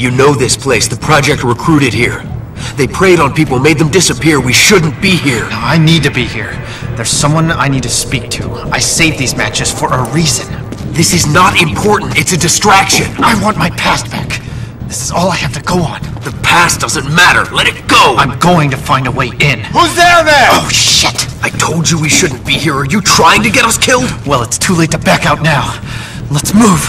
You know this place. The Project recruited here. They preyed on people, made them disappear. We shouldn't be here. No, I need to be here. There's someone I need to speak to. I saved these matches for a reason. This is not important. It's a distraction. I want my past back. This is all I have to go on. The past doesn't matter. Let it go. I'm going to find a way in. Who's there? Oh, shit. I told you we shouldn't be here. Are you trying to get us killed? Well, it's too late to back out now. Let's move.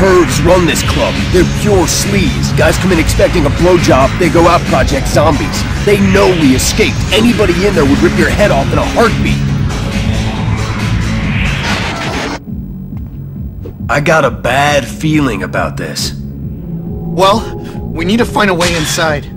Pervs run this club. They're pure sleaze. Guys come in expecting a blowjob, they go out Project zombies. They know we escaped. Anybody in there would rip your head off in a heartbeat. I got a bad feeling about this. Well, we need to find a way inside.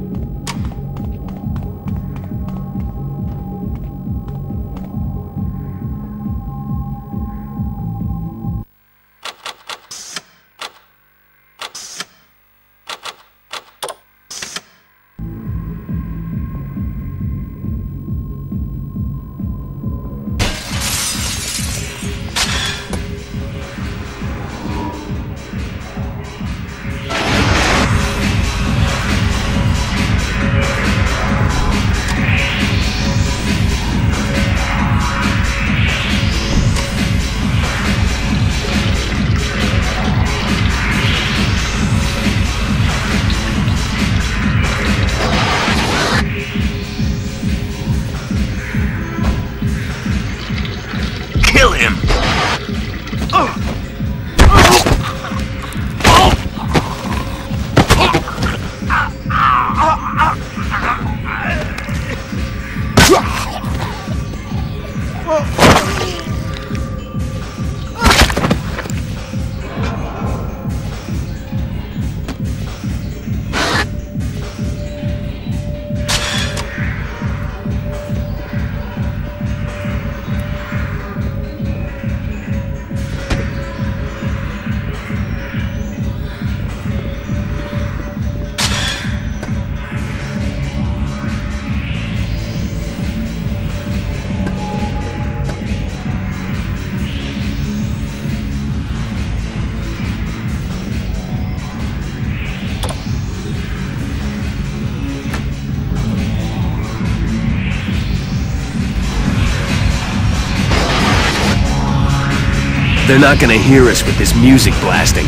They're not gonna hear us with this music blasting.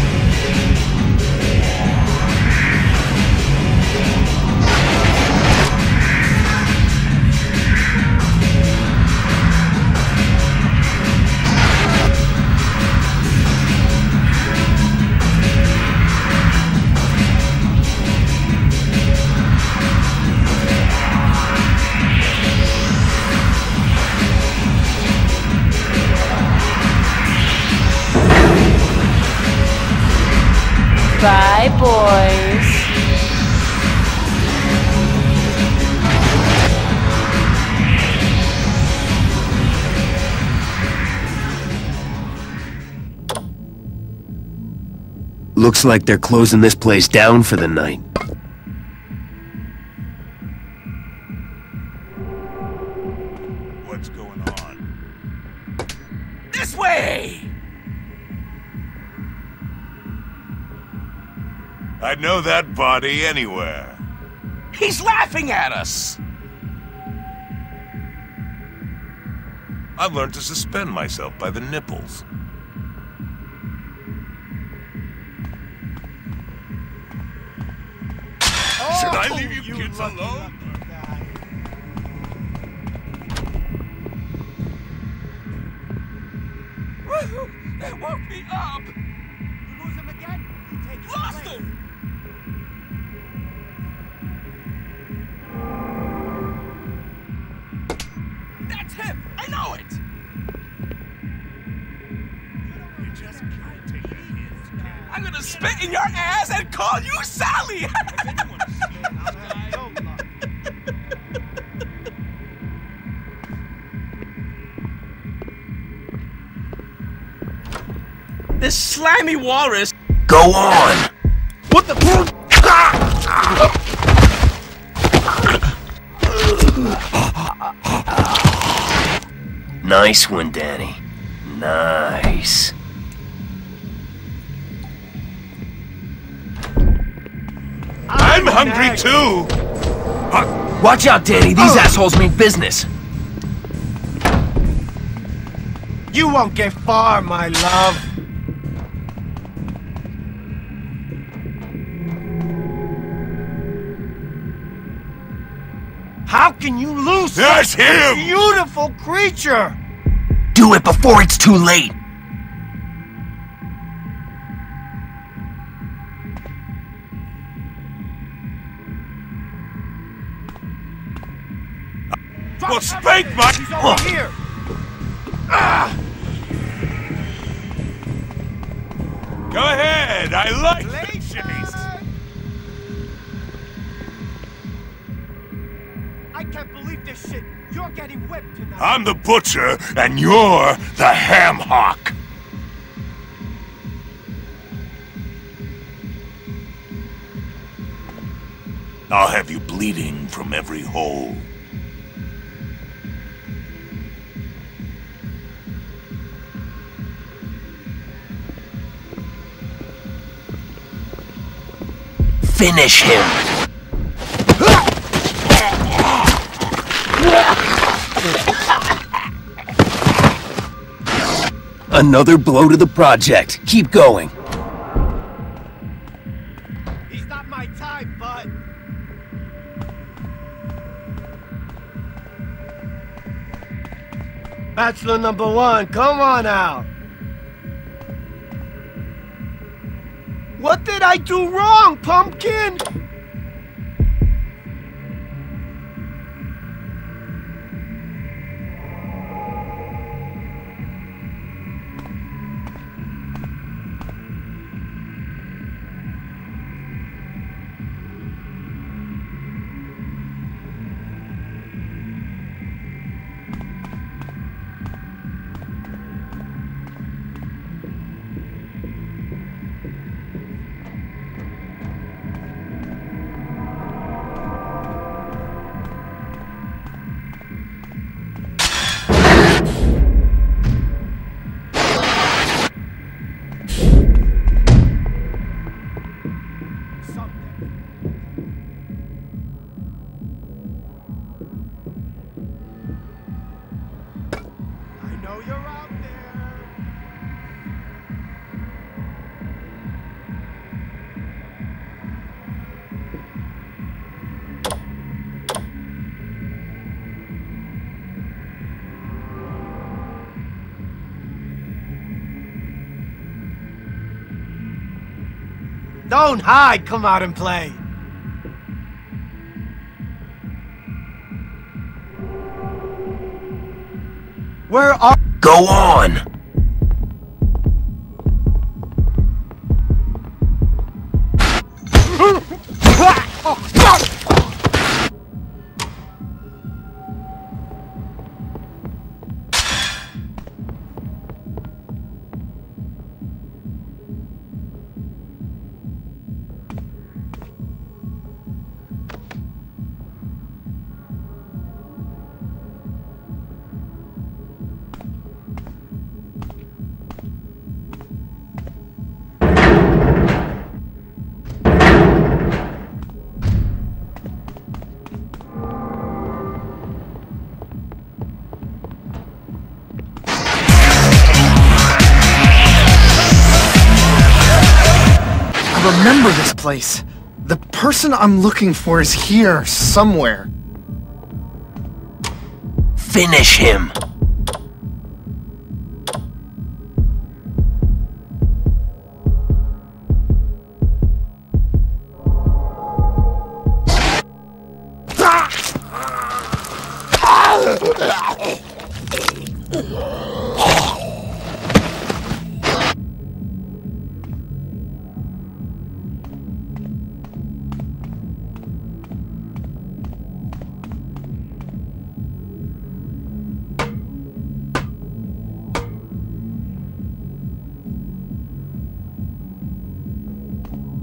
Bye, boys. Looks like they're closing this place down for the night. What's going on? This way! I'd know that body anywhere. He's laughing at us! I've learned to suspend myself by the nipples. Oh, should I leave you kids alone? Woohoo! They woke me up! You lose him again? You take his place. Lost him! That's him! I know it! You just can't take it. I'm gonna spit in your ass and call you Sally! This slimy walrus. Go on! What the? Nice one, Danny. Nice. I'm hungry too! Watch out, Danny. These assholes mean business. You won't get far, my love. How can you lose That's such him. A beautiful creature? Do it before it's too late. Well, spank my... He's over here. Go ahead. I like the chase. I can't believe this shit. You're getting whipped tonight. I'm the butcher, and you're the ham hock. I'll have you bleeding from every hole. Finish him. Another blow to the project. Keep going. He's not my type, bud. Bachelor number one, come on out. What did I do wrong, pumpkin? Don't hide, come out and play. Where are- Go on! Remember this place. The person I'm looking for is here somewhere. Finish him.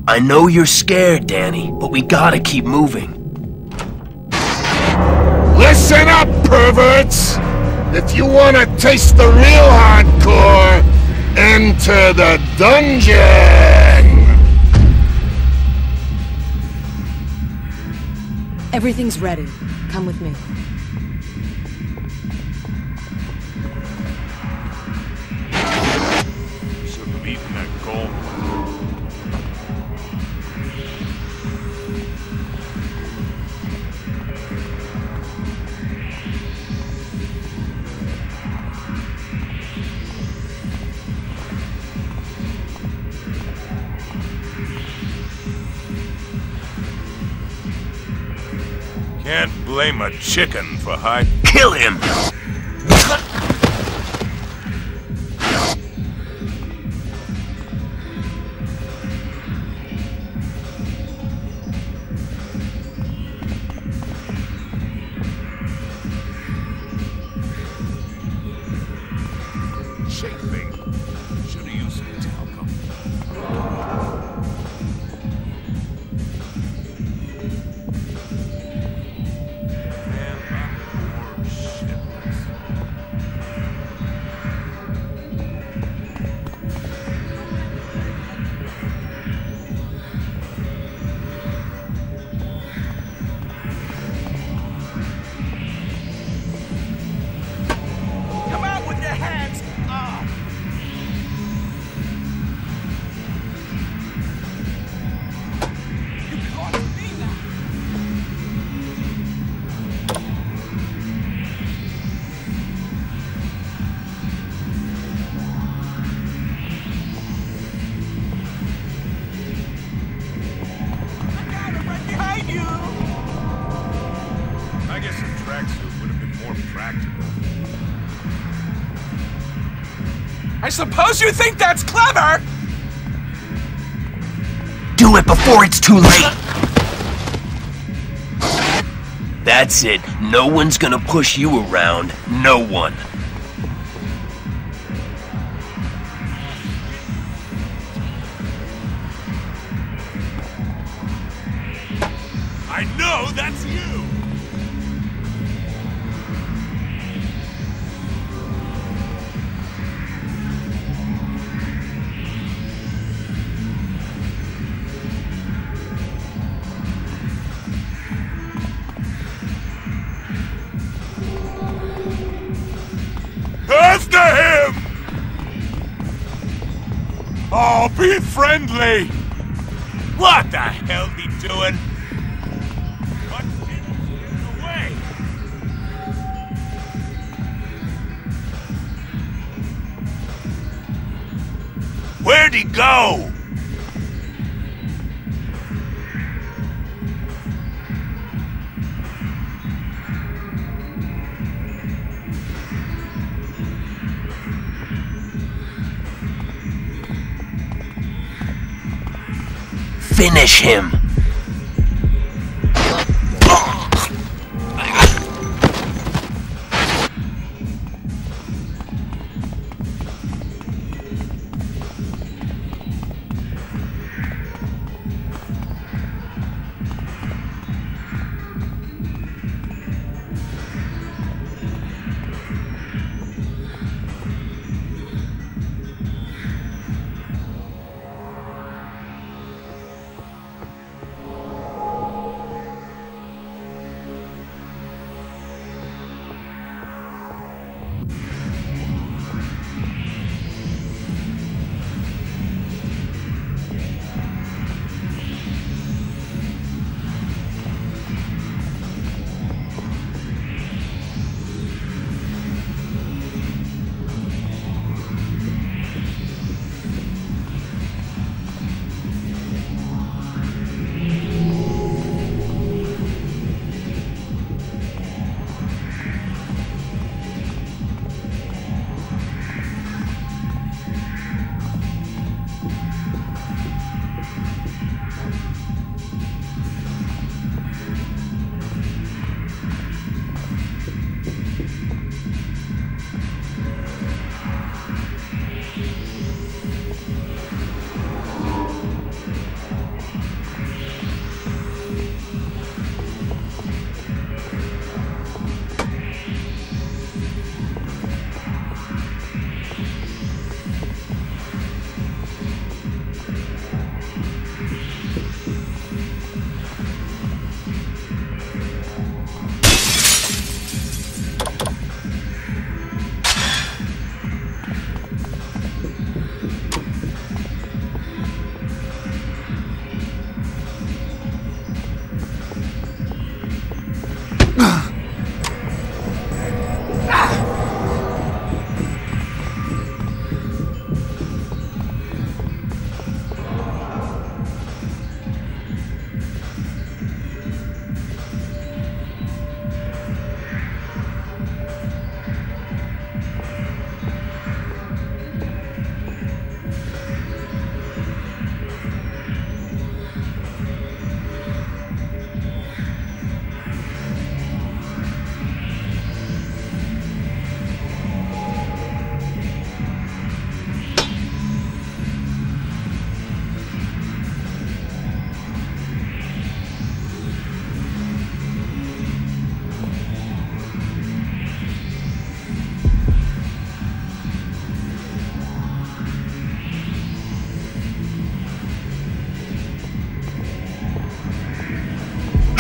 I know you're scared, Danny, but we gotta keep moving. Listen up, perverts! If you want to taste the real hardcore, enter the dungeon! Everything's ready. Come with me. You should have eaten that gold. Can't blame a chicken for high. Kill him! I suppose you think that's clever! Do it before it's too late! That's it. No one's gonna push you around. No one. I know that's you! Oh, be friendly! What the hell be doing? What did you get away? Where'd he go? Finish him!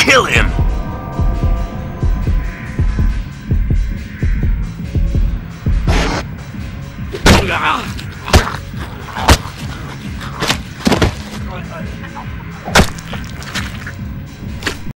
kill him! Ah!